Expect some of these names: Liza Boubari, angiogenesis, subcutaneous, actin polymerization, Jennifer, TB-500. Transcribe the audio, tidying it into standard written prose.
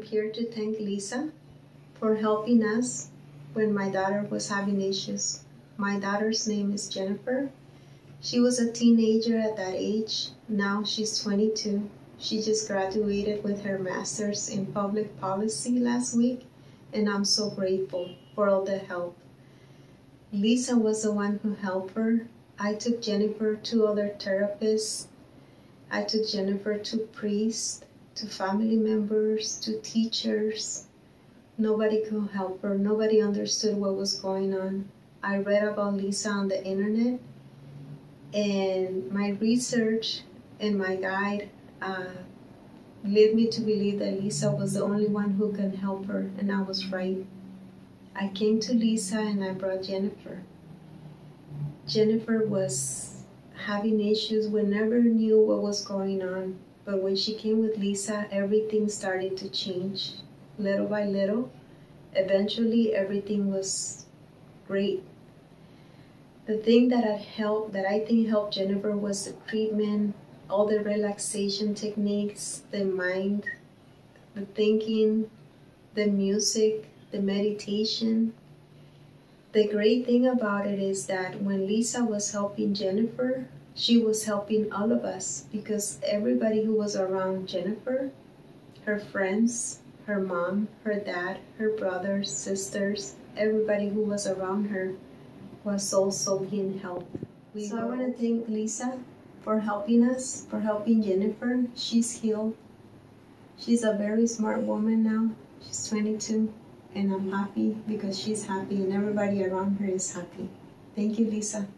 I'm here to thank Liza for helping us when my daughter was having issues. My daughter's name is Jennifer. She was a teenager at that age. Now she's 22. She just graduated with her master's in public policy last week, and I'm so grateful for all the help. Liza was the one who helped her. I took Jennifer to other therapists. I took Jennifer to priests, to family members, to teachers. Nobody could help her. Nobody understood what was going on. I read about Liza on the internet, and my research and my guide led me to believe that Liza was the only one who can help her, and I was right. I came to Liza and I brought Jennifer. Jennifer was having issues. We never knew what was going on, but when she came with Liza, everything started to change. Little by little, eventually everything was great. The thing that I think helped Jennifer was the treatment, all the relaxation techniques, the mind, the thinking, the music, the meditation. The great thing about it is that when Liza was helping Jennifer, she was helping all of us, because everybody who was around Jennifer, her friends, her mom, her dad, her brothers, sisters, everybody who was around her was also being helped. So I want to thank Liza for helping us, for helping Jennifer. She's healed. She's a very smart woman now. She's 22, and I'm happy because she's happy and everybody around her is happy. Thank you, Liza.